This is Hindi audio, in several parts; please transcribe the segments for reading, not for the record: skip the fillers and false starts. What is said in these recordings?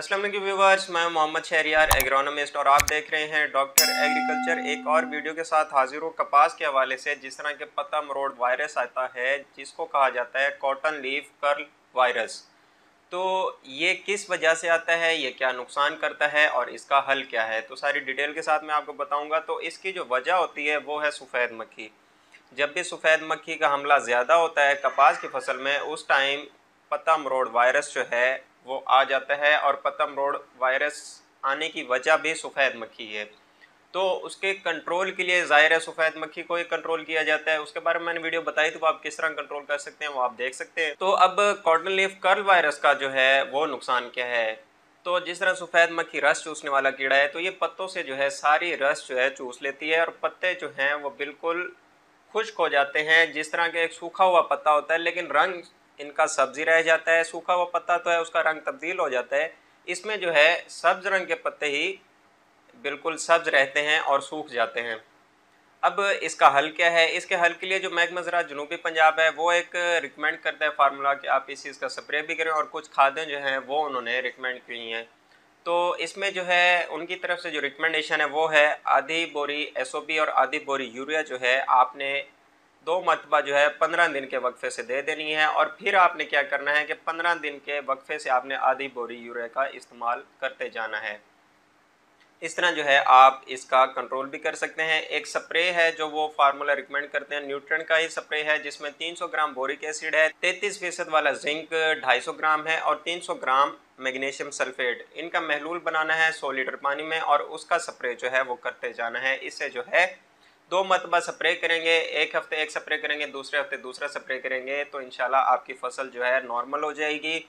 अस्सलाम वालेकुम व्यूअर्स, मैं मोहम्मद शहरियार एग्रोनॉमिस्ट और आप देख रहे हैं डॉक्टर एग्रीकल्चर। एक और वीडियो के साथ हाजिर हूँ कपास के हवाले से। जिस तरह के पत्तमरोड़ वायरस आता है जिसको कहा जाता है कॉटन लीफ कर्ल वायरस, तो ये किस वजह से आता है, ये क्या नुकसान करता है और इसका हल क्या है, तो सारी डिटेल के साथ मैं आपको बताऊँगा। तो इसकी जो वजह होती है वो है सफ़ैद मक्खी। जब भी सफ़ैद मक्खी का हमला ज़्यादा होता है कपास की फसल में, उस टाइम पत्तमरोड़ वायरस जो है वो आ जाता है। और पत्तमरोड़ वायरस आने की वजह भी सफ़ैद मक्खी है। तो उसके कंट्रोल के लिए ज़ाहिर है सफ़ैद मक्खी को ही कंट्रोल किया जाता है। उसके बारे में मैंने वीडियो बताई, तो आप किस तरह कंट्रोल कर सकते हैं वो आप देख सकते हैं। तो अब कॉटन लीफ कर्ल वायरस का जो है वो नुकसान क्या है। तो जिस तरह सफ़ैद मक्खी रस चूसने वाला कीड़ा है, तो ये पत्तों से जो है सारी रस जो है चूस लेती है और पत्ते जो हैं वो बिल्कुल खुश्क हो जाते हैं। जिस तरह के एक सूखा हुआ पत्ता होता है लेकिन रंग इनका सब्जी रह जाता है। सूखा हुआ पत्ता तो है, उसका रंग तब्दील हो जाता है, इसमें जो है सब्ज रंग के पत्ते ही बिल्कुल सब्ज रहते हैं और सूख जाते हैं। अब इसका हल क्या है? इसके हल के लिए जो महकमा ज़राअत जनूबी पंजाब है वो एक रिकमेंड करता है फार्मूला कि आप इस चीज़ का स्प्रे भी करें, और कुछ खादें जो हैं वो उन्होंने रिकमेंड की हैं। तो इसमें जो है उनकी तरफ से जो रिकमेंडेशन है वो है आधी बोरी SOP और आधी बोरी यूरिया जो है आपने 2 मरतबा जो है 15 दिन के वक्फे से दे देनी है। और फिर आपने क्या करना है कि 15 दिन के वक्फे से आपने आधी बोरी यूरिया का इस्तेमाल करते जाना है। इस तरह जो है आप इसका कंट्रोल भी कर सकते हैं। एक स्प्रे है जो वो फार्मूला रिकमेंड करते हैं, न्यूट्रन का ही स्प्रे है, जिसमें 300 ग्राम बोरिक एसिड है, 33% वाला जिंक 250 ग्राम है और 300 ग्राम मैग्नीशियम सल्फेट। इनका महलूल बनाना है 100 लीटर पानी में और उसका स्प्रे जो है वो करते जाना है। इससे जो है 2 मरतबा स्प्रे करेंगे, एक हफ़्ते एक स्प्रे करेंगे, दूसरे हफ्ते दूसरा स्प्रे करेंगे, तो इंशाल्लाह आपकी फसल जो है नॉर्मल हो जाएगी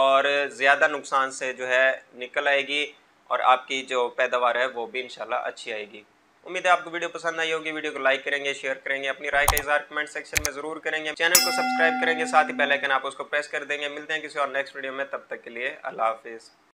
और ज़्यादा नुकसान से जो है निकल आएगी और आपकी जो पैदावार है वो भी इंशाल्लाह अच्छी आएगी। उम्मीद है आपको वीडियो पसंद आई होगी। वीडियो को लाइक करेंगे, शेयर करेंगे, अपनी राय का इज़हार कमेंट सेक्शन में ज़रूर करेंगे, चैनल को सब्सक्राइब करेंगे, साथ ही बेल आइकन आप उसको प्रेस कर देंगे। मिलते हैं किसी और नेक्स्ट वीडियो में, तब तक के लिए अल्लाह हाफिज़।